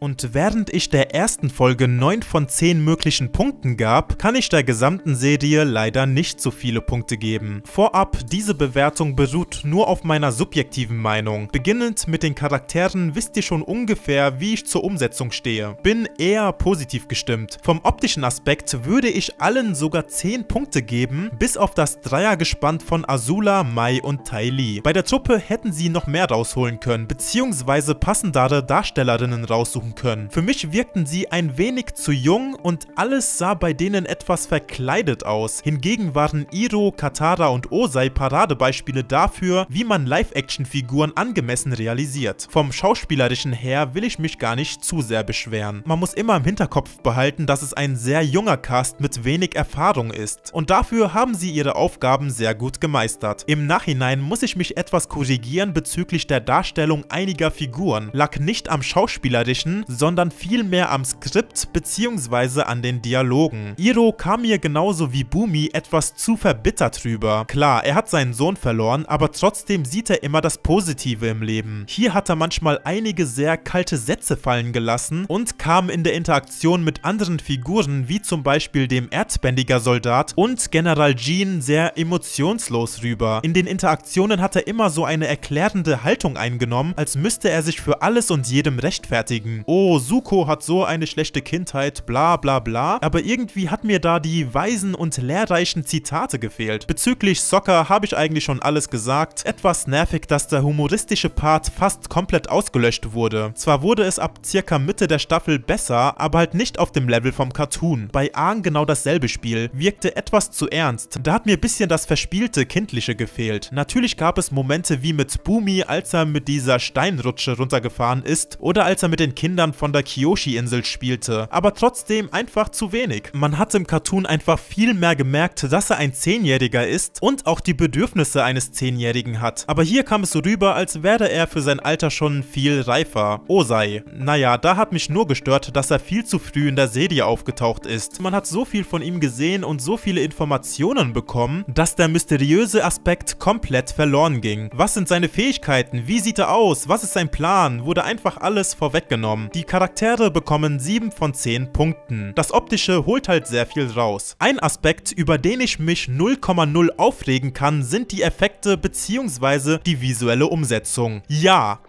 Und während ich der ersten Folge 9 von 10 möglichen Punkten gab, kann ich der gesamten Serie leider nicht so viele Punkte geben. Vorab, diese Bewertung beruht nur auf meiner subjektiven Meinung. Beginnend mit den Charakteren wisst ihr schon ungefähr, wie ich zur Umsetzung stehe. Bin eher positiv gestimmt. Vom optischen Aspekt würde ich allen sogar 10 Punkte geben, bis auf das Dreiergespann von Azula, Mai und Tai Lee. Bei der Truppe hätten sie noch mehr rausholen können, beziehungsweise passendere Darstellerinnen raussuchen können. Für mich wirkten sie ein wenig zu jung und alles sah bei denen etwas verkleidet aus. Hingegen waren Iroh, Katara und Ozai Paradebeispiele dafür, wie man Live-Action-Figuren angemessen realisiert. Vom Schauspielerischen her will ich mich gar nicht zu sehr beschweren. Man muss immer im Hinterkopf behalten, dass es ein sehr junger Cast mit wenig Erfahrung ist. Und dafür haben sie ihre Aufgaben sehr gut gemeistert. Im Nachhinein muss ich mich etwas korrigieren bezüglich der Darstellung einiger Figuren. Lag nicht am Schauspielerischen, sondern vielmehr am Skript bzw. an den Dialogen. Iroh kam mir genauso wie Bumi etwas zu verbittert rüber. Klar, er hat seinen Sohn verloren, aber trotzdem sieht er immer das Positive im Leben. Hier hat er manchmal einige sehr kalte Sätze fallen gelassen und kam in der Interaktion mit anderen Figuren wie zum Beispiel dem Erdbändiger-Soldat und General Jean sehr emotionslos rüber. In den Interaktionen hat er immer so eine erklärende Haltung eingenommen, als müsste er sich für alles und jedem rechtfertigen. Oh, Zuko hat so eine schlechte Kindheit, bla bla bla, aber irgendwie hat mir da die weisen und lehrreichen Zitate gefehlt. Bezüglich Sokka habe ich eigentlich schon alles gesagt. Etwas nervig, dass der humoristische Part fast komplett ausgelöscht wurde. Zwar wurde es ab circa Mitte der Staffel besser, aber halt nicht auf dem Level vom Cartoon. Bei Aang genau dasselbe Spiel, wirkte etwas zu ernst. Da hat mir ein bisschen das verspielte Kindliche gefehlt. Natürlich gab es Momente wie mit Bumi, als er mit dieser Steinrutsche runtergefahren ist oder als er mit den Kindern von der Kyoshi-Insel spielte, aber trotzdem einfach zu wenig. Man hat im Cartoon einfach viel mehr gemerkt, dass er ein 10-Jähriger ist und auch die Bedürfnisse eines 10-Jährigen hat. Aber hier kam es so rüber, als wäre er für sein Alter schon viel reifer. Ozai. Naja, da hat mich nur gestört, dass er viel zu früh in der Serie aufgetaucht ist. Man hat so viel von ihm gesehen und so viele Informationen bekommen, dass der mysteriöse Aspekt komplett verloren ging. Was sind seine Fähigkeiten? Wie sieht er aus? Was ist sein Plan? Wurde einfach alles vorweggenommen. Die Charaktere bekommen 7 von 10 Punkten. Das Optische holt halt sehr viel raus. Ein Aspekt, über den ich mich 0,0 aufregen kann, sind die Effekte bzw. die visuelle Umsetzung. Ja,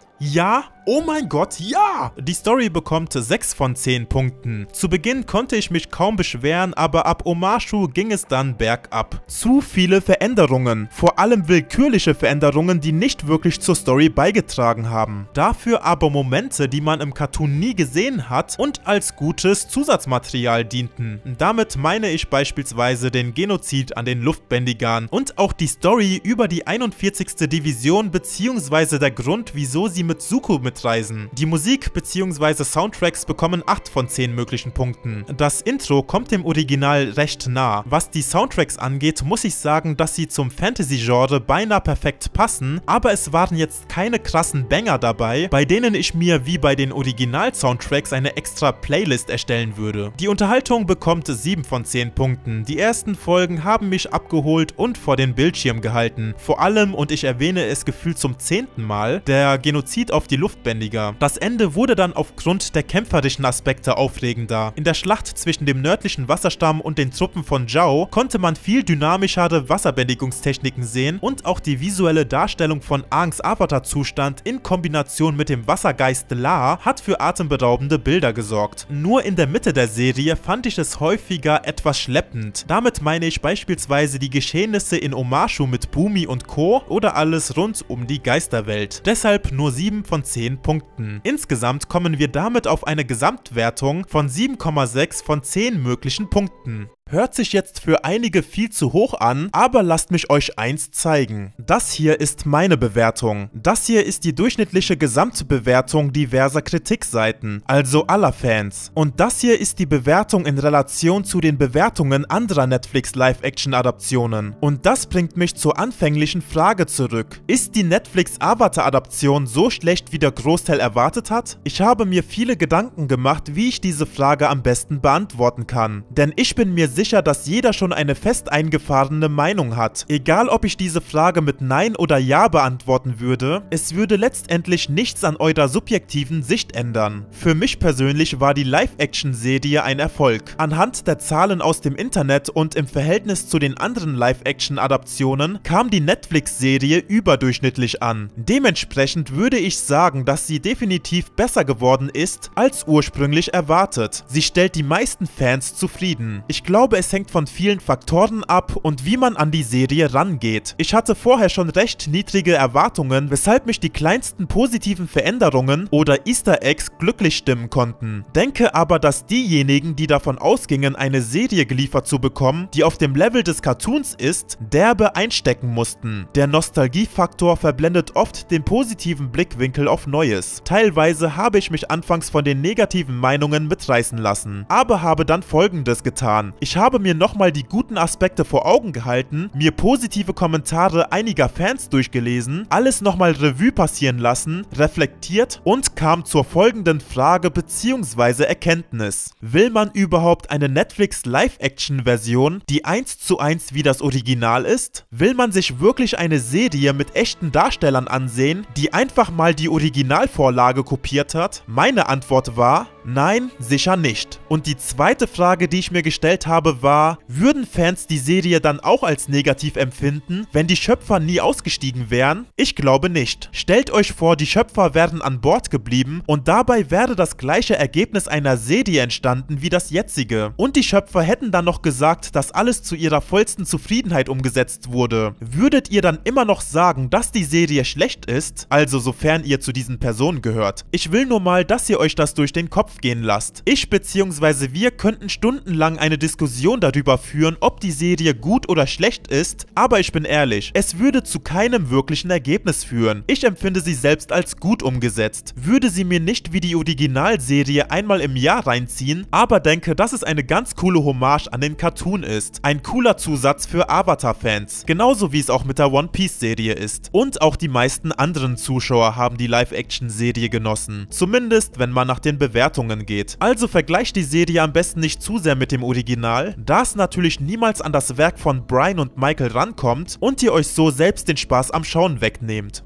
oh mein Gott, ja! Die Story bekommt 6 von 10 Punkten. Zu Beginn konnte ich mich kaum beschweren, aber ab Omashu ging es dann bergab. Zu viele Veränderungen, vor allem willkürliche Veränderungen, die nicht wirklich zur Story beigetragen haben. Dafür aber Momente, die man im Cartoon nie gesehen hat und als gutes Zusatzmaterial dienten. Damit meine ich beispielsweise den Genozid an den Luftbändigern und auch die Story über die 41. Division bzw. der Grund, wieso sie mit Zuko mitreisen. Die Musik bzw. Soundtracks bekommen 8 von 10 möglichen Punkten. Das Intro kommt dem Original recht nah. Was die Soundtracks angeht, muss ich sagen, dass sie zum Fantasy-Genre beinahe perfekt passen, aber es waren jetzt keine krassen Banger dabei, bei denen ich mir wie bei den Original-Soundtracks eine extra Playlist erstellen würde. Die Unterhaltung bekommt 7 von 10 Punkten. Die ersten Folgen haben mich abgeholt und vor den Bildschirm gehalten. Vor allem, und ich erwähne es gefühlt zum 10. Mal, der Genozid auf die Luftbändiger. Das Ende wurde dann aufgrund der kämpferischen Aspekte aufregender. In der Schlacht zwischen dem nördlichen Wasserstamm und den Truppen von Zhao konnte man viel dynamischere Wasserbändigungstechniken sehen und auch die visuelle Darstellung von Aangs Avatar-Zustand in Kombination mit dem Wassergeist La hat für atemberaubende Bilder gesorgt. Nur in der Mitte der Serie fand ich es häufiger etwas schleppend. Damit meine ich beispielsweise die Geschehnisse in Omashu mit Bumi und Ko oder alles rund um die Geisterwelt. Deshalb nur 7 von 10 Punkten. Insgesamt kommen wir damit auf eine Gesamtwertung von 7,6 von 10 möglichen Punkten. Hört sich jetzt für einige viel zu hoch an, aber lasst mich euch eins zeigen. Das hier ist meine Bewertung. Das hier ist die durchschnittliche Gesamtbewertung diverser Kritikseiten, also aller Fans. Und das hier ist die Bewertung in Relation zu den Bewertungen anderer Netflix-Live-Action-Adaptionen. Und das bringt mich zur anfänglichen Frage zurück. Ist die Netflix-Avatar-Adaption so schlecht, wie der Großteil erwartet hat? Ich habe mir viele Gedanken gemacht, wie ich diese Frage am besten beantworten kann. Denn ich bin mir sicher, sicher, dass jeder schon eine fest eingefahrene Meinung hat. Egal, ob ich diese Frage mit Nein oder Ja beantworten würde, es würde letztendlich nichts an eurer subjektiven Sicht ändern. Für mich persönlich war die Live-Action-Serie ein Erfolg. Anhand der Zahlen aus dem Internet und im Verhältnis zu den anderen Live-Action-Adaptionen kam die Netflix-Serie überdurchschnittlich an. Dementsprechend würde ich sagen, dass sie definitiv besser geworden ist, als ursprünglich erwartet. Sie stellt die meisten Fans zufrieden. Ich glaube, es hängt von vielen Faktoren ab und wie man an die Serie rangeht. Ich hatte vorher schon recht niedrige Erwartungen, weshalb mich die kleinsten positiven Veränderungen oder Easter Eggs glücklich stimmen konnten. Denke aber, dass diejenigen, die davon ausgingen, eine Serie geliefert zu bekommen, die auf dem Level des Cartoons ist, derbe einstecken mussten. Der Nostalgiefaktor verblendet oft den positiven Blickwinkel auf Neues. Teilweise habe ich mich anfangs von den negativen Meinungen mitreißen lassen, aber habe dann Folgendes getan. Ich habe mir nochmal die guten Aspekte vor Augen gehalten, mir positive Kommentare einiger Fans durchgelesen, alles nochmal Revue passieren lassen, reflektiert und kam zur folgenden Frage bzw. Erkenntnis. Will man überhaupt eine Netflix-Live-Action-Version, die 1:1 wie das Original ist? Will man sich wirklich eine Serie mit echten Darstellern ansehen, die einfach mal die Originalvorlage kopiert hat? Meine Antwort war: Nein, sicher nicht. Und die zweite Frage, die ich mir gestellt habe, war: Würden Fans die Serie dann auch als negativ empfinden, wenn die Schöpfer nie ausgestiegen wären? Ich glaube nicht. Stellt euch vor, die Schöpfer wären an Bord geblieben und dabei wäre das gleiche Ergebnis einer Serie entstanden wie das jetzige. Und die Schöpfer hätten dann noch gesagt, dass alles zu ihrer vollsten Zufriedenheit umgesetzt wurde. Würdet ihr dann immer noch sagen, dass die Serie schlecht ist? Also sofern ihr zu diesen Personen gehört. Ich will nur mal, dass ihr euch das durch den Kopf gehen lasst. Ich bzw. wir könnten stundenlang eine Diskussion darüber führen, ob die Serie gut oder schlecht ist, aber ich bin ehrlich, es würde zu keinem wirklichen Ergebnis führen. Ich empfinde sie selbst als gut umgesetzt, würde sie mir nicht wie die Originalserie einmal im Jahr reinziehen, aber denke, dass es eine ganz coole Hommage an den Cartoon ist. Ein cooler Zusatz für Avatar-Fans, genauso wie es auch mit der One Piece-Serie ist. Und auch die meisten anderen Zuschauer haben die Live-Action-Serie genossen. Zumindest, wenn man nach den Bewertungen geht. Also vergleicht die Serie am besten nicht zu sehr mit dem Original, da es natürlich niemals an das Werk von Bryan und Michael rankommt und ihr euch so selbst den Spaß am Schauen wegnehmt.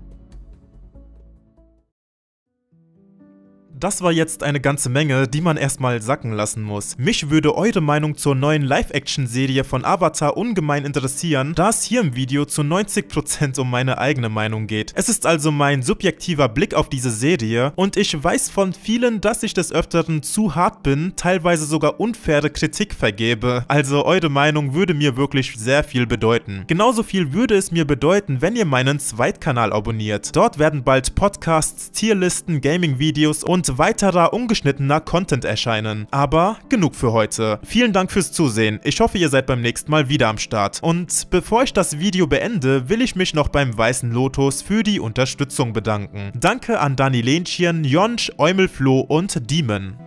Das war jetzt eine ganze Menge, die man erstmal sacken lassen muss. Mich würde eure Meinung zur neuen Live-Action-Serie von Avatar ungemein interessieren, da es hier im Video zu 90% um meine eigene Meinung geht. Es ist also mein subjektiver Blick auf diese Serie und ich weiß von vielen, dass ich des Öfteren zu hart bin, teilweise sogar unfaire Kritik vergebe. Also eure Meinung würde mir wirklich sehr viel bedeuten. Genauso viel würde es mir bedeuten, wenn ihr meinen Zweitkanal abonniert. Dort werden bald Podcasts, Tierlisten, Gaming-Videos und weiterer ungeschnittener Content erscheinen. Aber genug für heute. Vielen Dank fürs Zusehen. Ich hoffe, ihr seid beim nächsten Mal wieder am Start. Und bevor ich das Video beende, will ich mich noch beim Weißen Lotus für die Unterstützung bedanken. Danke an Dani Lenchen, Jonsch, Eumelflo und Demon.